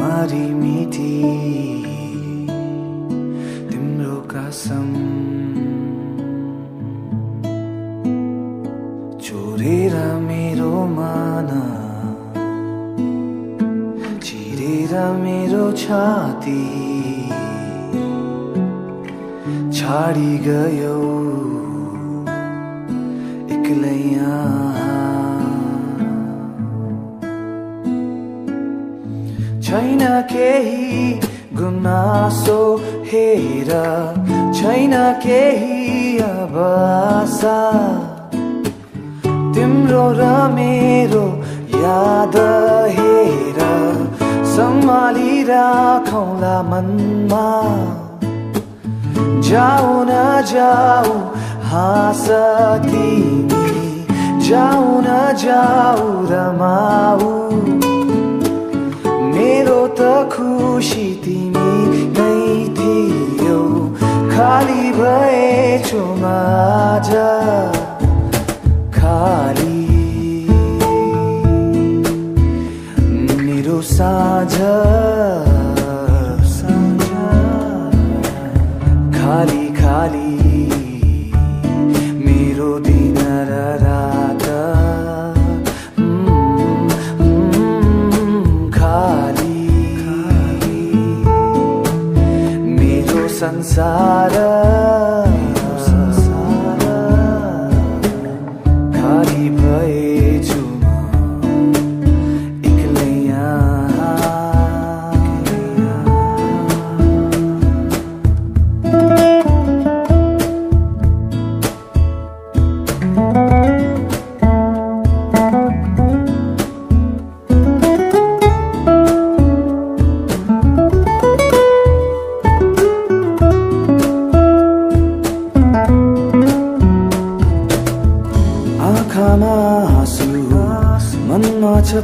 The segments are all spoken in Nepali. mari miti timro kasam chorera mero mana chirera mero chhati chhadi gayo iklaiya Chaina kehi gunaso hera Chaina kehi abasa Timro ramero yada hera Samali rakhau la manma Jao na jao hasati ni Jao na jao ramau मेरो तो खुशी तिमी नहीं थियो खाली भए छुमा जा खाली मेरो साझा खाली खाली मेरो दिन रात Sansara, khali bhaye chuma iklaiya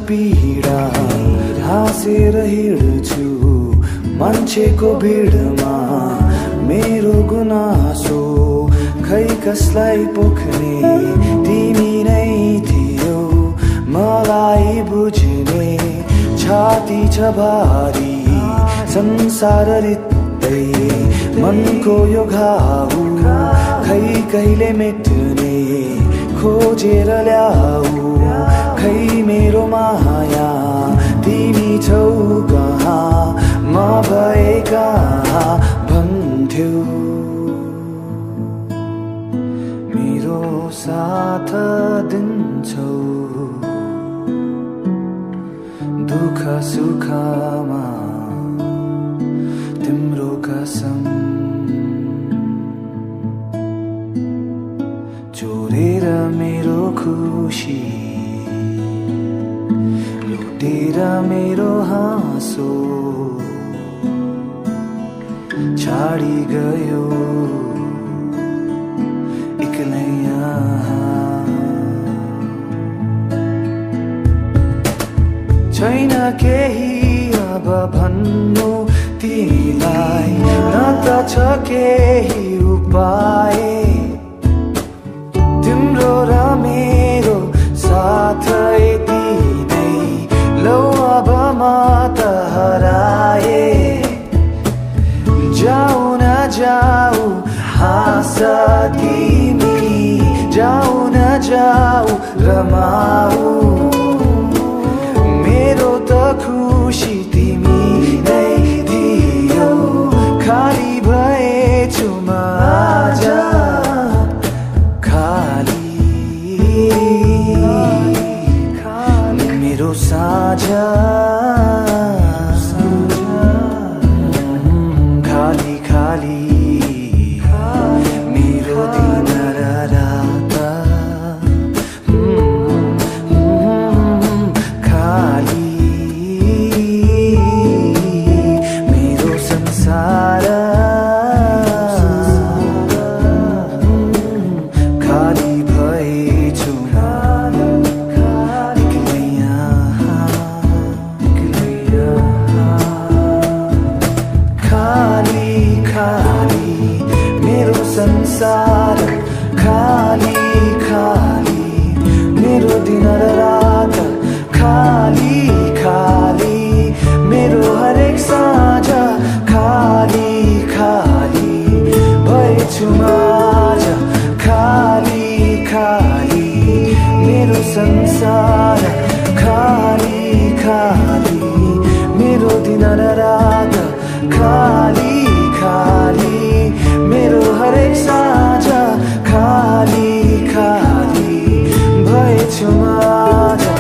पीड़ा हाँसेर हिँड्छु मान्छेको भिडमा मेरो गुनासो खै कसलाई पोख्ने तिमी नै थियो मलाई बुझ्ने छाती छ भारी संसार रित्दै मनको यो घाउ खै कहिले मेट्ने खोजेर ल्याऊ खै मेरो माया तिमी छौ कहाँ म भए कहाँ भन्थ्यौ मेरो साथ दिन्छौ दुःख सुखमा तिम्रो कसम चोरेर मेरो खुशी तेरा मेरो हाँसो छाडी गयो एक्लैया छैन केही अब भन्नु तिमीलाई न त छ केही उपाय तिम्रो र मेरो साथै माता हराए जाऊ ना जाऊ हाँसा तिमी जाऊ ना जाऊ रमाऊ मेरो त खुशी तिमी नै थियो खाली भए छुमा जा खाली मेरो साझा जीना न राधा, खाली खाली मेरो हर एक साझा, खाली खाली भए छु म आजा।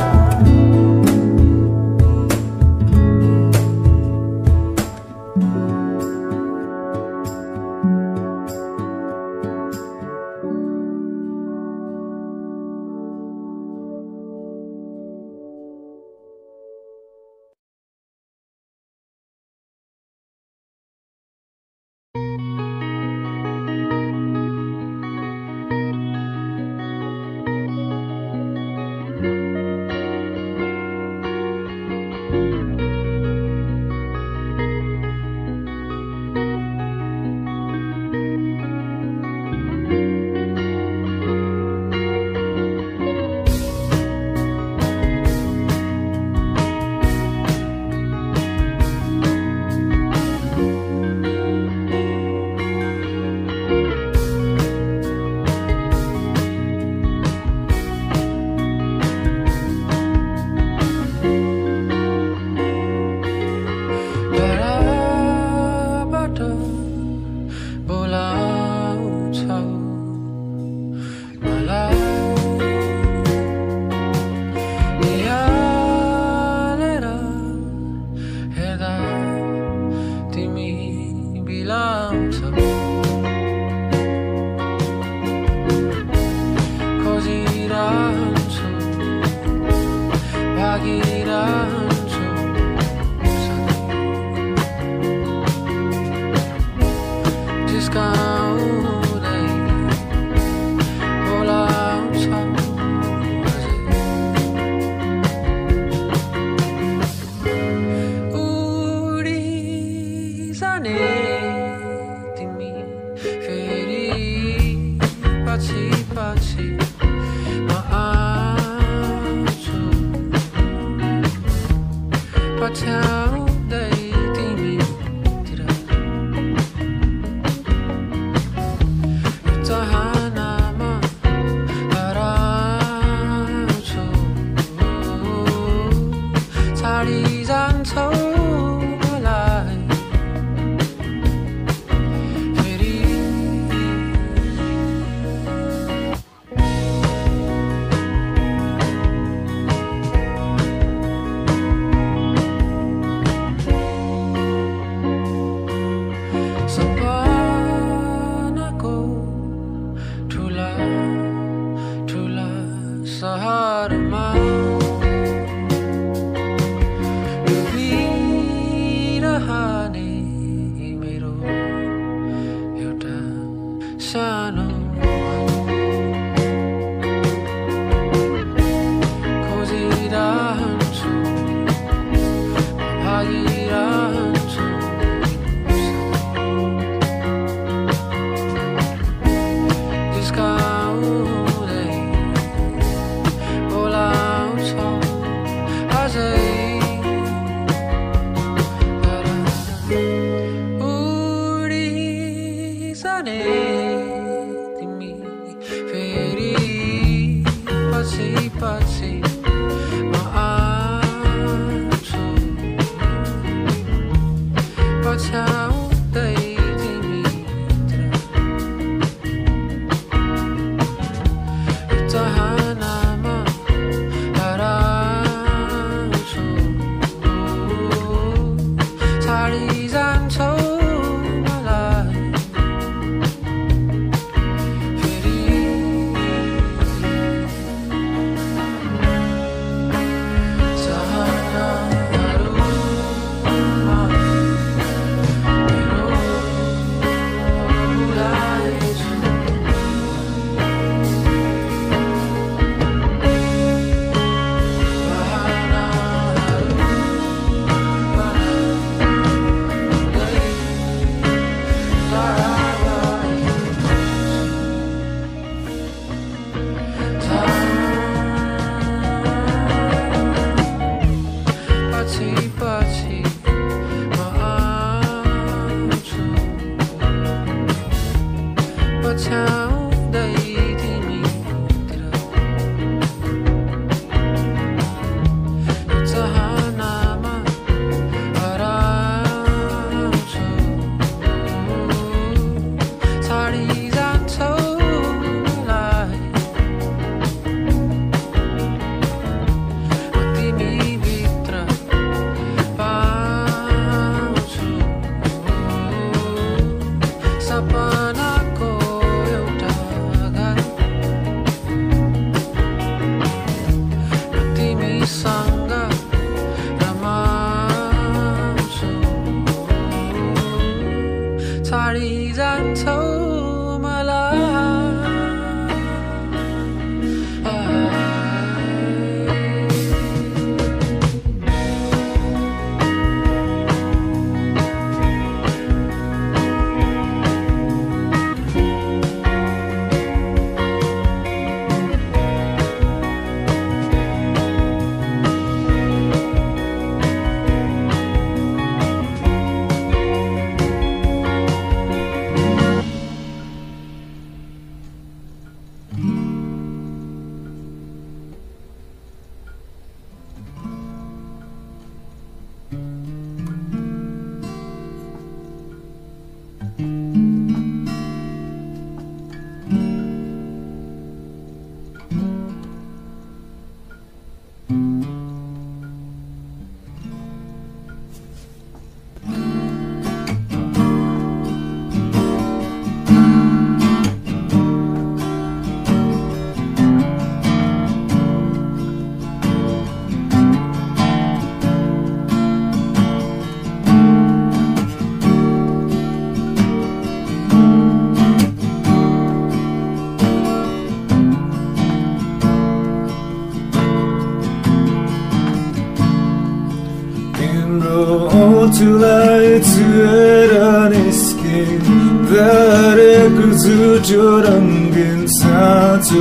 lights at an escape that echoes out your rangin sounds of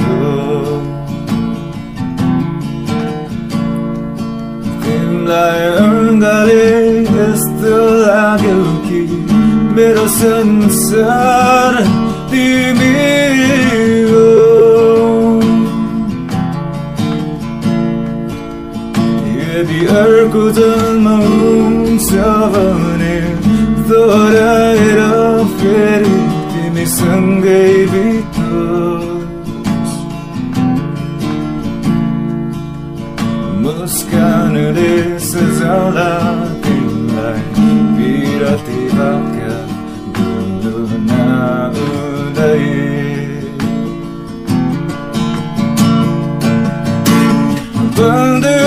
love. Then I guess the lagoki middle sensor the the earth and moons of an air, the light of fairy, the sun gave it us. Moscano is as all that in life, Pirati Vaka, Guluna Udae. Thunder.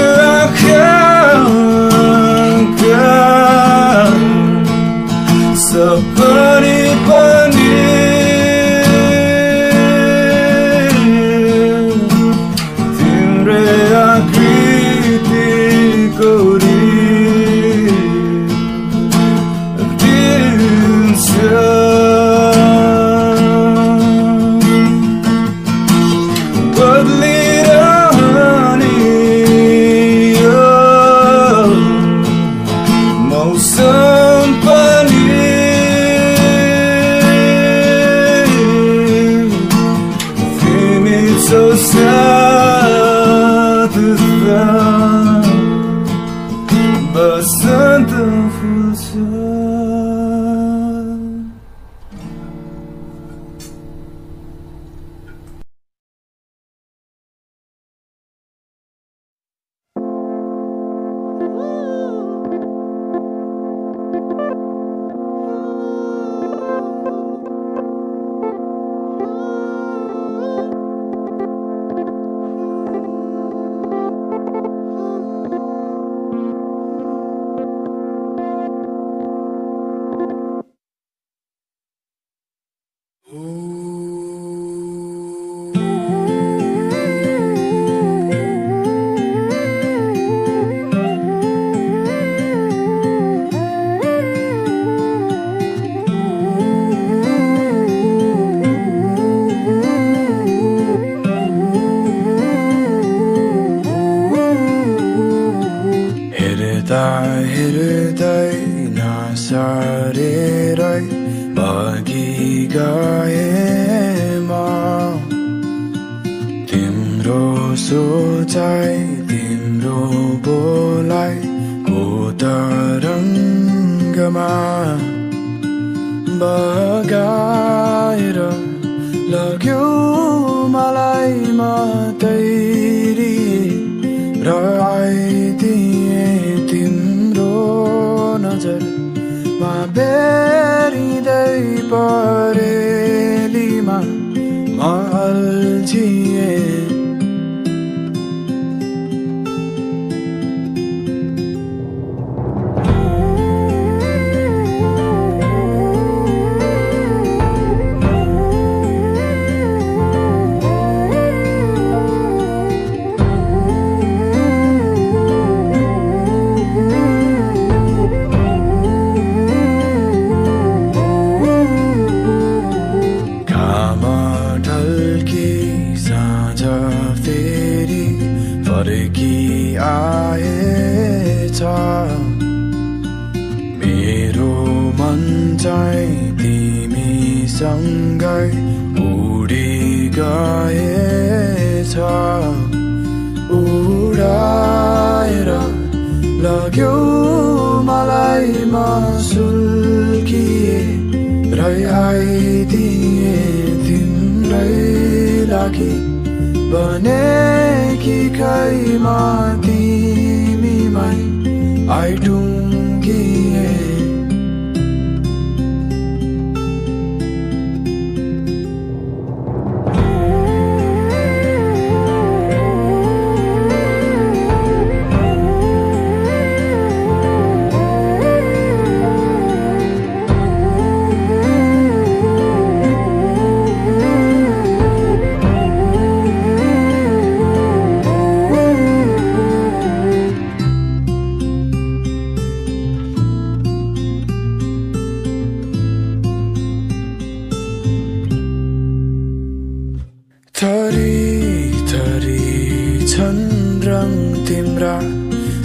So sad is that, but something feels sad.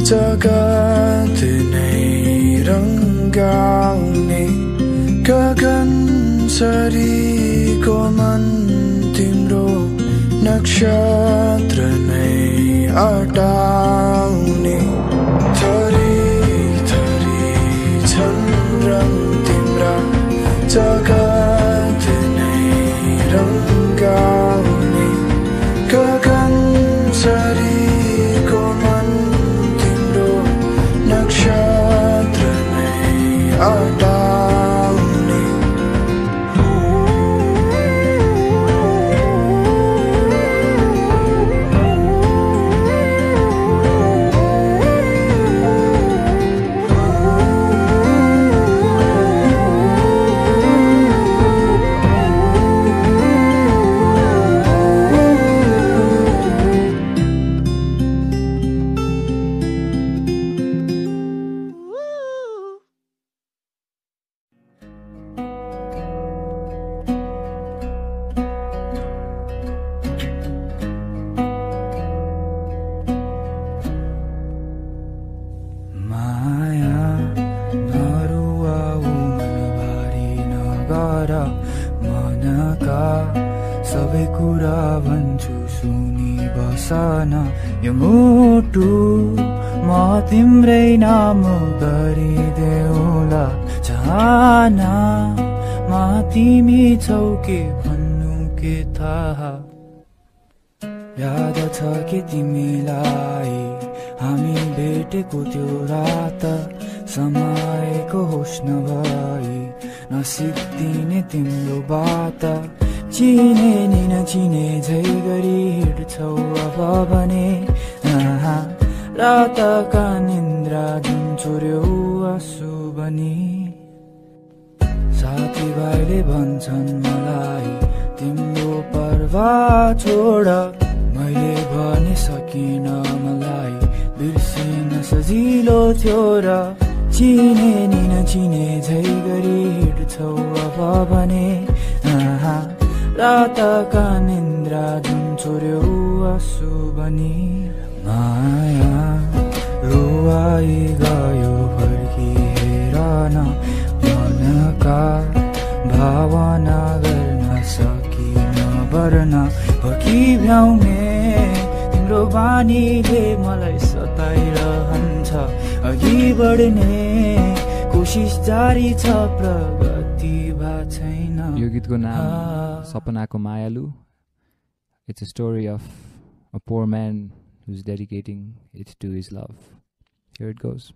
जगतनै रंगाउने गगन सरीको मन तिम्रो नक्षत्र नै अटाउने थरी थरी छन् रङ तिम्रा जगतनै रंगाउने गगन सरी Sapanako Mayalu. It's a story of a poor man who's dedicating it to his love. Here it goes.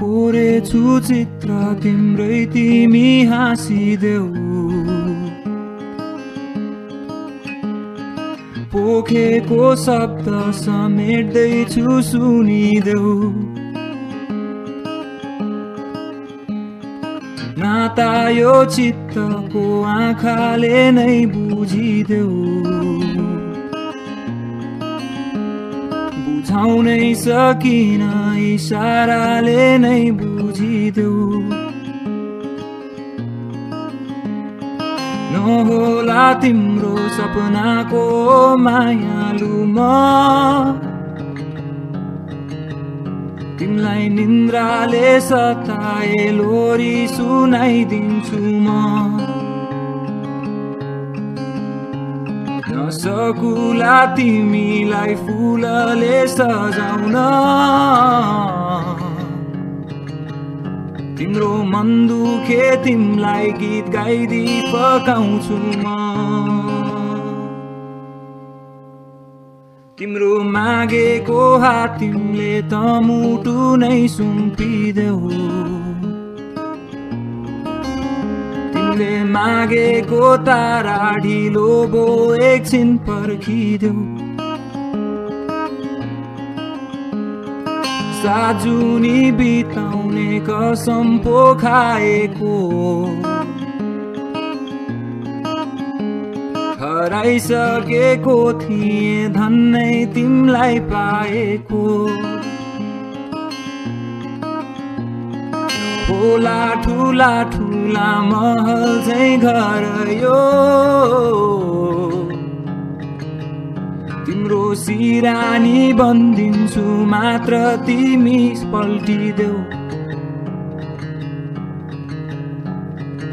कोरेछु चित्र तिम्रै तिमी हाँसिदेऊ पोखेको शब्द समेट्दैछु सुनिदेऊ नाता यो चित्तको आँखाले नै बुझिदेऊ बुझाउनै सकिन इशाराले नै नहोला तिम्रो सपनाको मायालु म तिमलाई निन्द्राले सताए लोरी सुनाइदिन्छु म नसकुला तिमीलाई फुलले सजाउन तिम्रो मन दुखे तिमलाई गीत गाइदी पकाउँछु म तिम्रो मागेको हात तिमीले त मुटु नै सुम्पिदेऊ तिमीले मागेको तारा ढिलो भो एकछिन पर्खिदेऊ साजुनी बिताउने कसम पो खाएको हराइसकेको थिएँ धन्नै तिमलाई पाएको। होला ठुला ठुला महल चाहिँ घर यो, तिम्रो सिरानी बन्दिन्छु मात्र तिमी पल्टिदेऊ।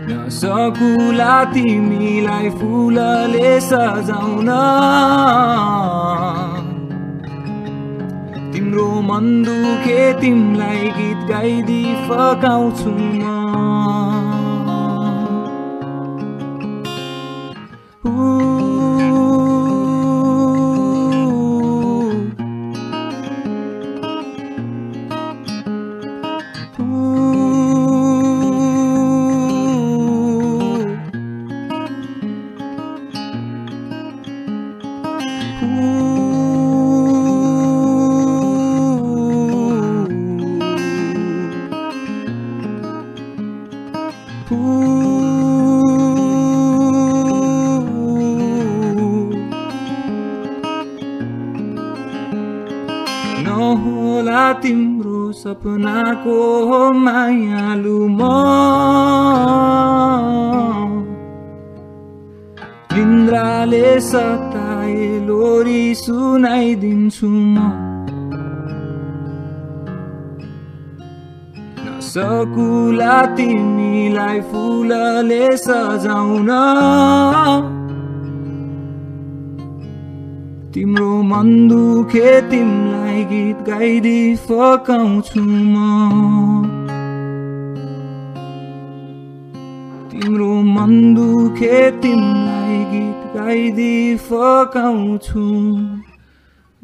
नसकुला तिमीलाई फुलले सजाउन, तिम्रो मन दुखे तिमीलाई गीत गाइदी फकाउँछु म। नहोला तिम्रो सपनाको मायालु म, निन्द्राले सताए लोरी सुनाइदिन्छु म। नसकुला तिमीलाई फुलले सजाउन, तिम्रो मन दुखे तिमीलाई गीत गाइदी फकाउँछु म। तिम्रो मन दुखे तिमीलाई गीत गाइदी फकाउँछु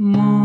म।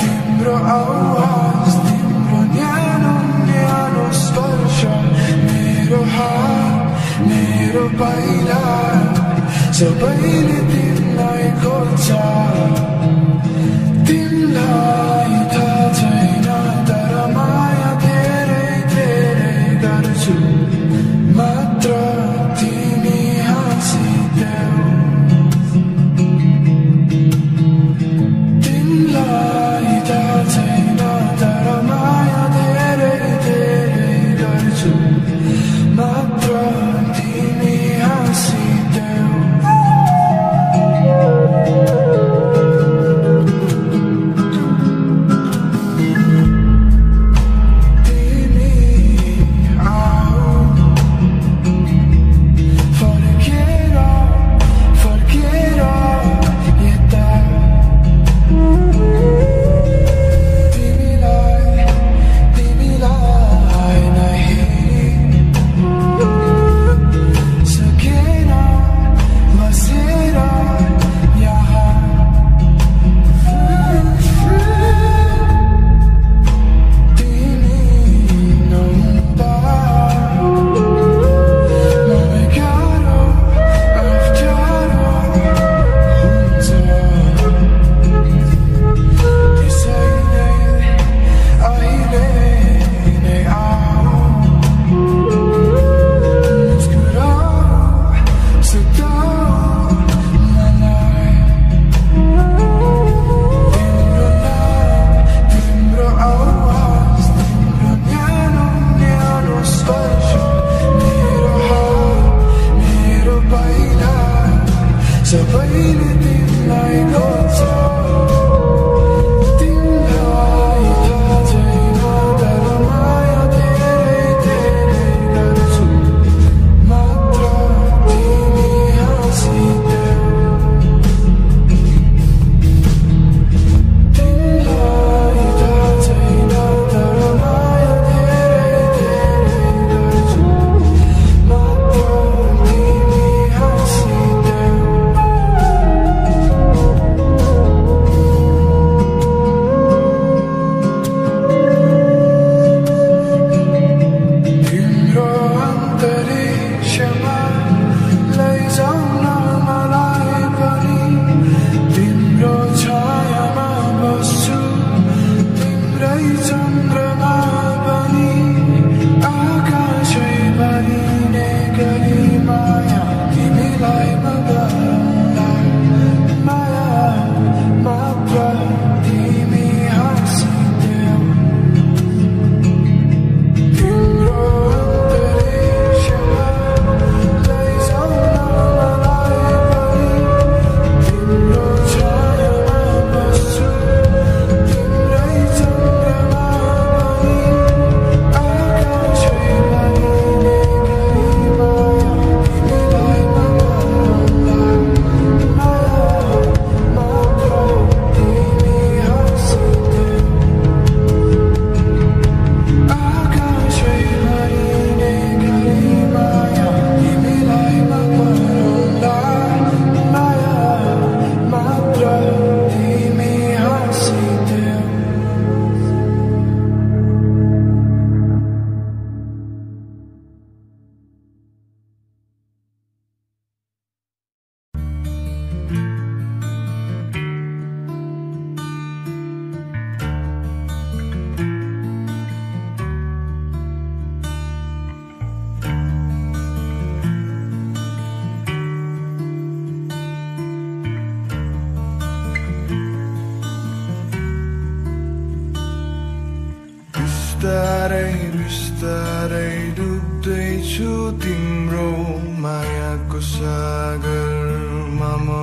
Timbro awas, timbro nyano nyano. Starei dubdei छु तिम्रो मायाको सागरमा म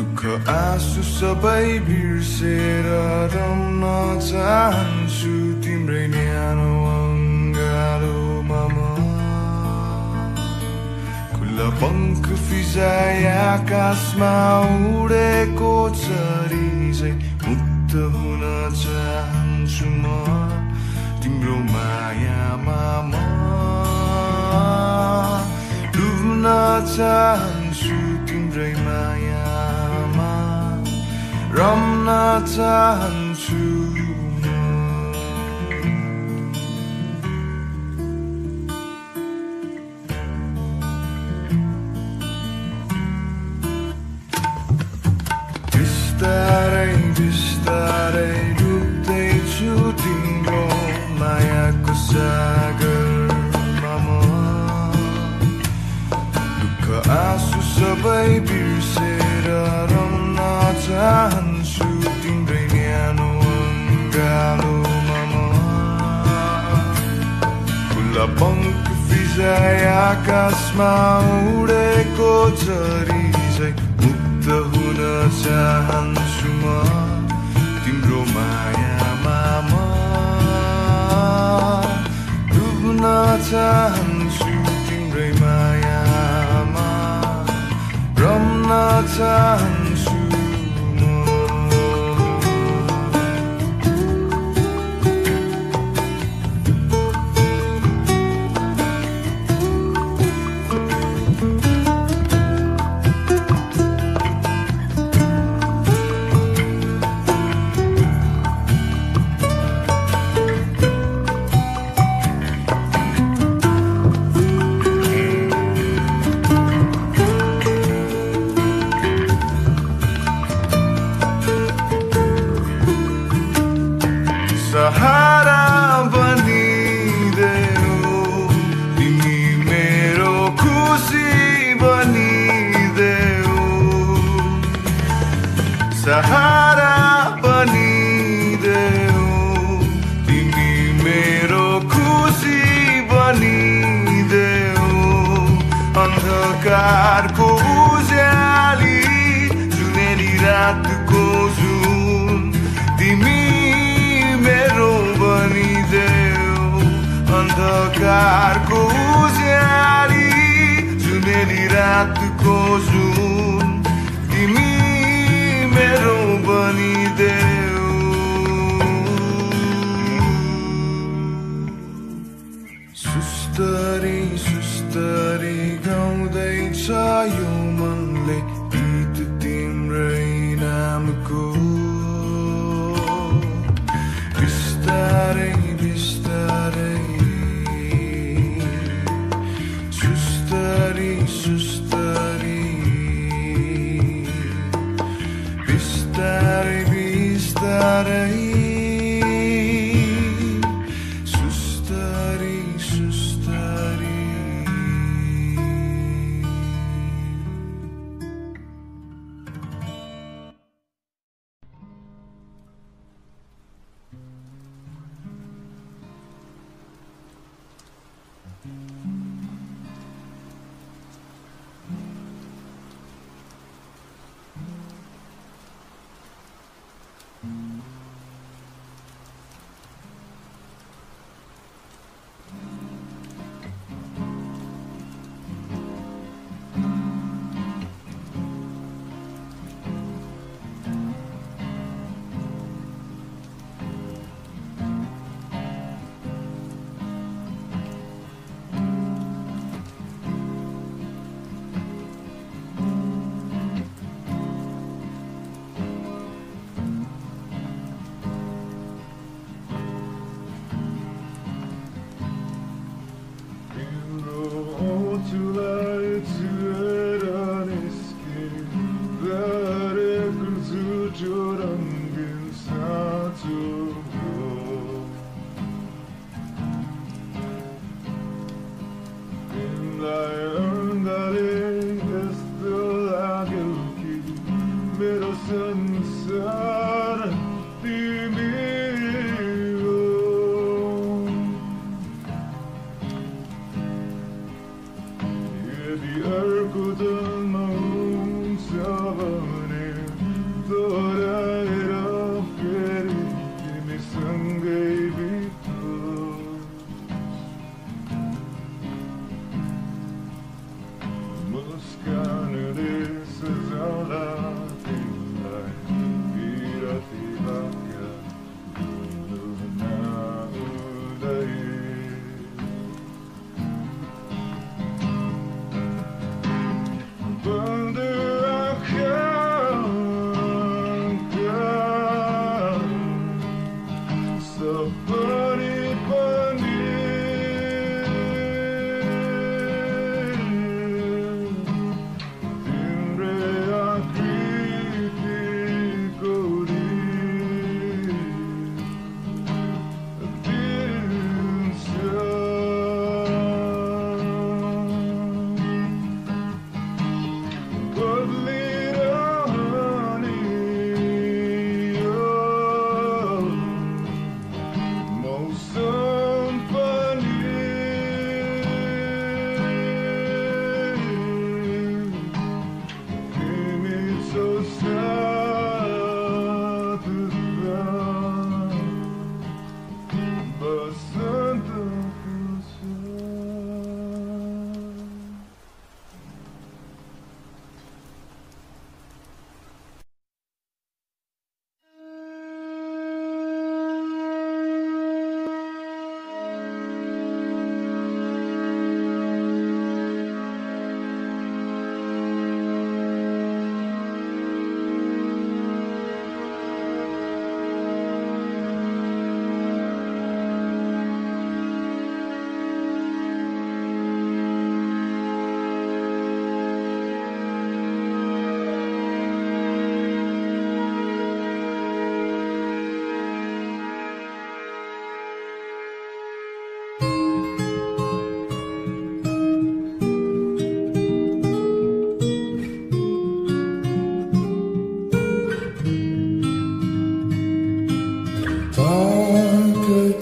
दुःख आँसु सबै बिर्सेर रम्न चाहन्छु तिम्रै न्यानो अङ्गालोमा म खुला पङ्ख फिजाई आकाशमा उडेको चरीझै मुक्त हुन चाहन्छु म तिम्रो मायामा म डुब्न चाहन्छु तिम्रै मायामा रम्न चाहन्छु बिस्तारै बिस्तारै डुब्दैछु तिम्रो मायाको सागरमा म दुःख आँसु सबै बिर्सेर रम्न चाहन्छु तिम्रै न्यानो अङ्गालोमा म खुला पङ्ख फिजाई आकाशमा उडेको चरीझै मुक्त हुन चाहन्छु म तिम्रो मायामा म चाहन्छु तिम्रै मायामा रम्न चाहन्छु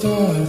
Timro anuhan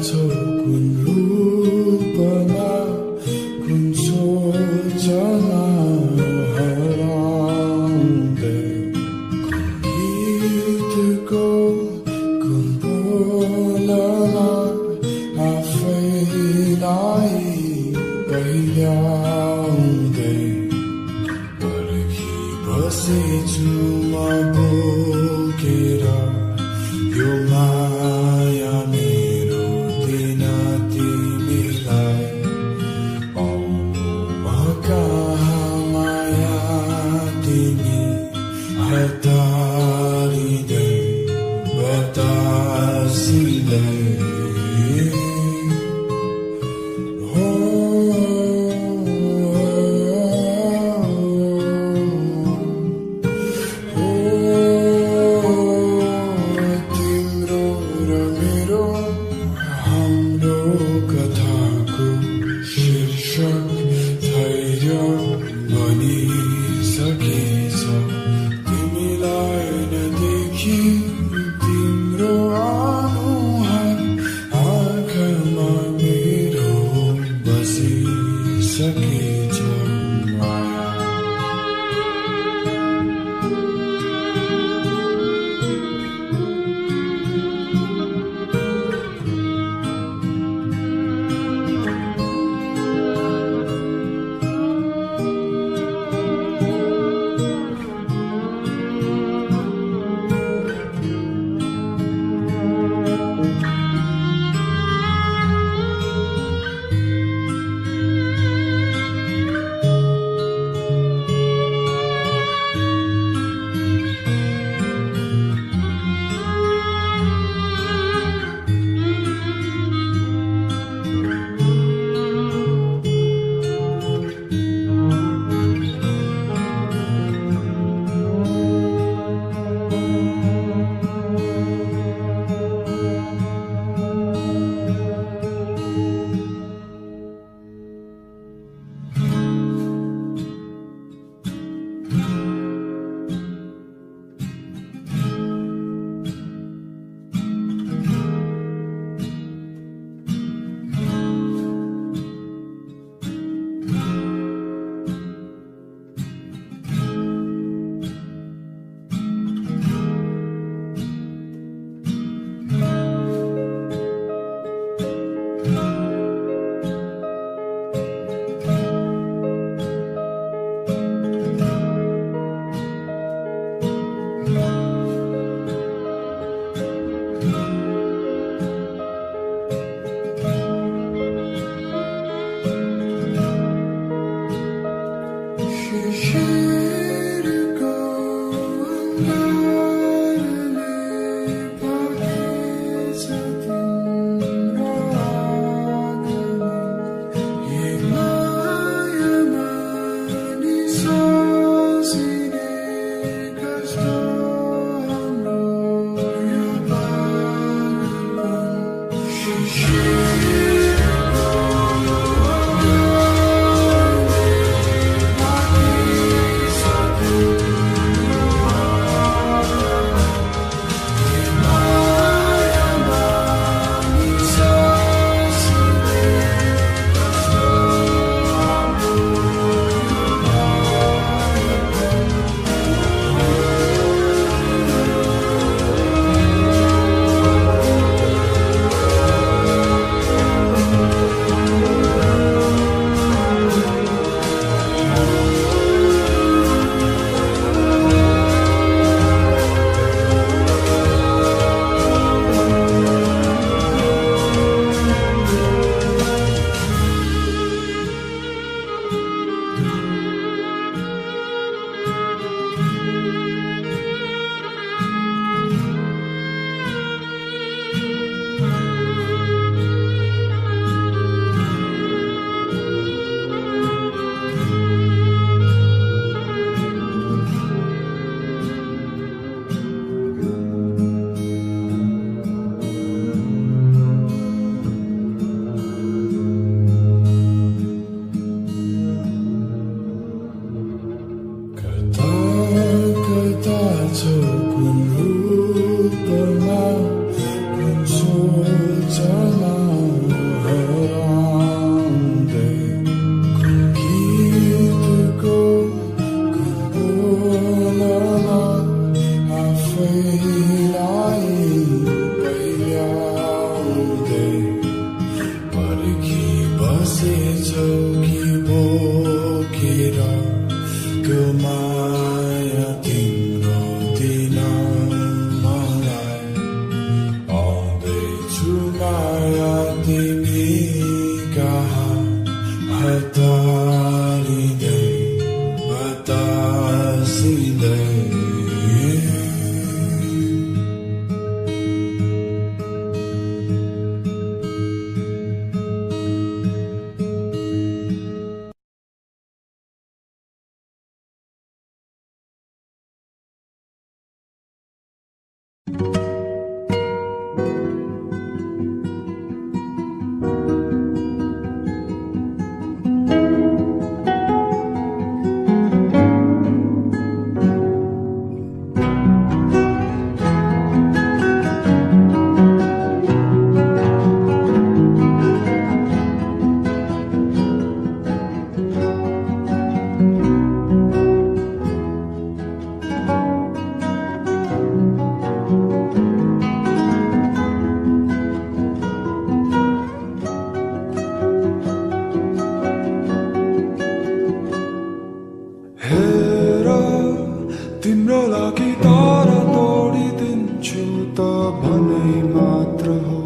balai matra ho,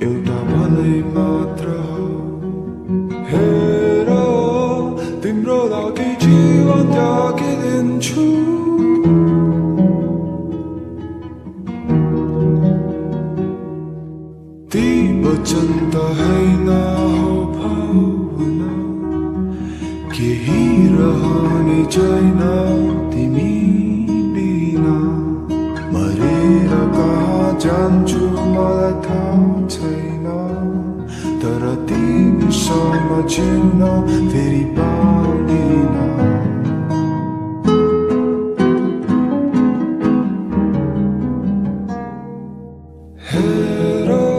euta balai matra ho. Hera o, timro lagi jiwan yagi dinchu. Ti bachanta hai na ho bhavna, ki hi rahani jaina timi. Janju malatam chaina tarati samajhna teri paadina hero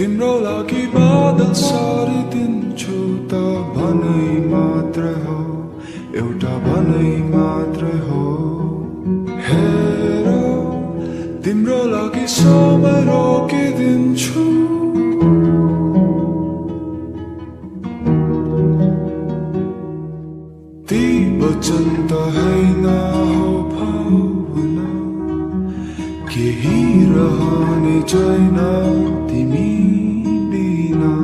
timro lagi badal sari din chuta bhanai matra ho euta bhanai matra ho hero timro lagi samaro ke din chu ti bachanta hai na ho bhavna ke hi rahane jaina timi bina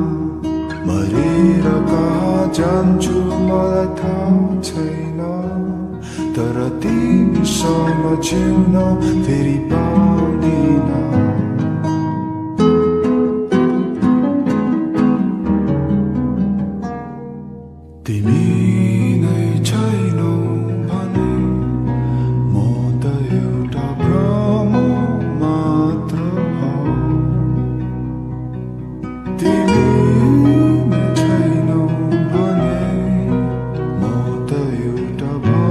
marera kaha janchu mala thau chaina tarati samajhna teri paadina timi nai chaino bhane mota euta brahmo matra ho timi nai chaino bhane mota euta bhane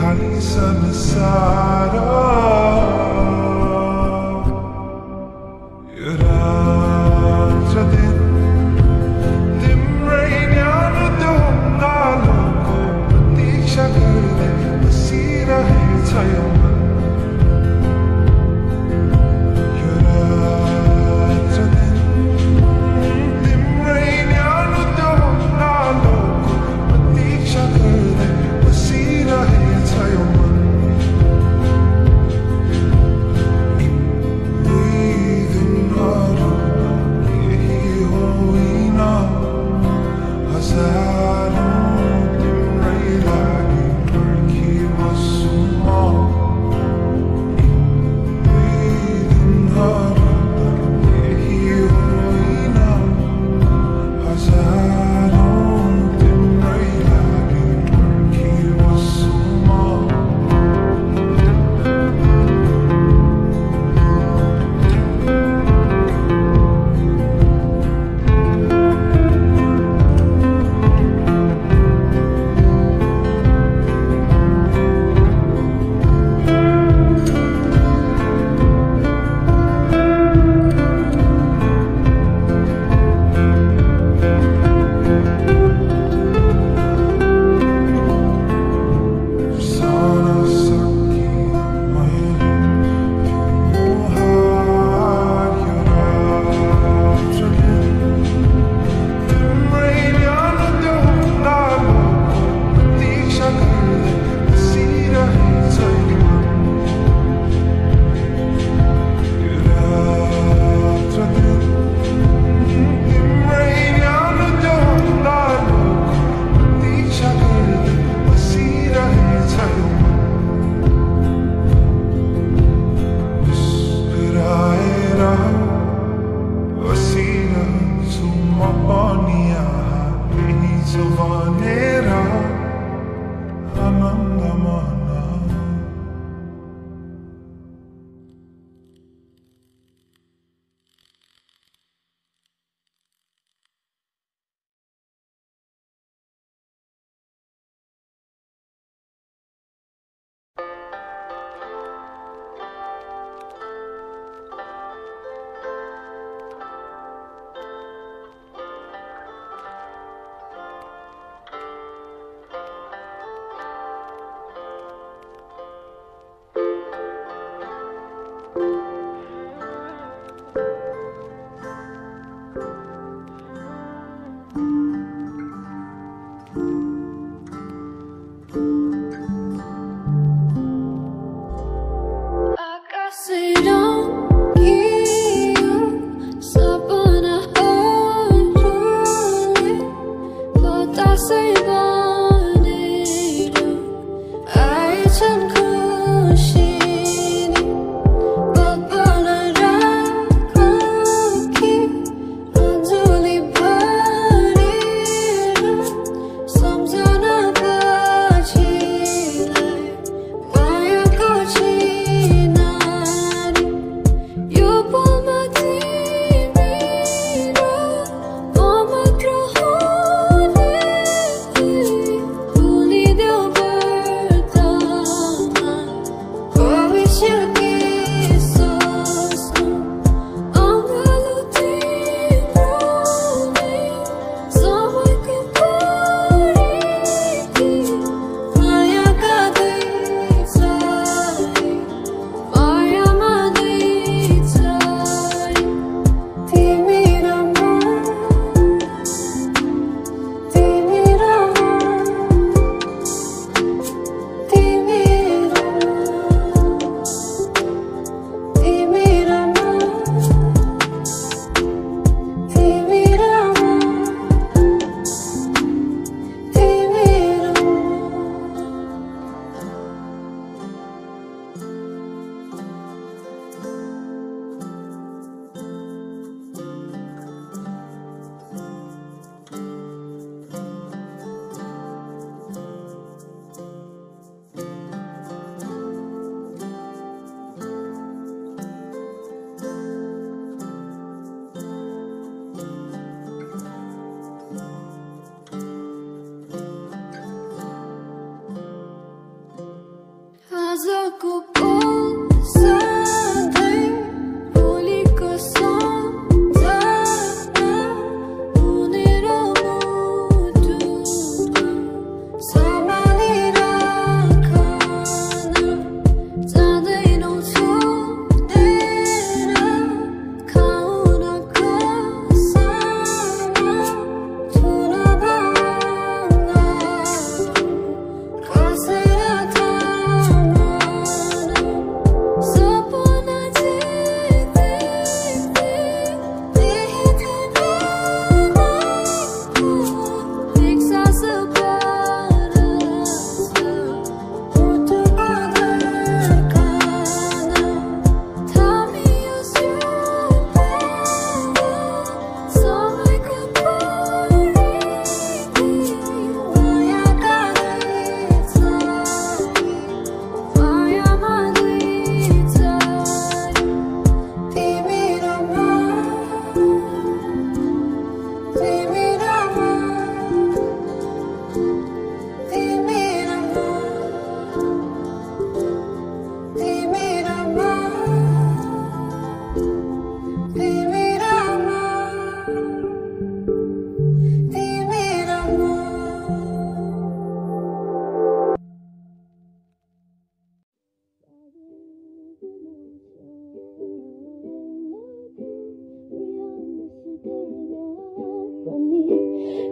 Kali sansara I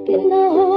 in the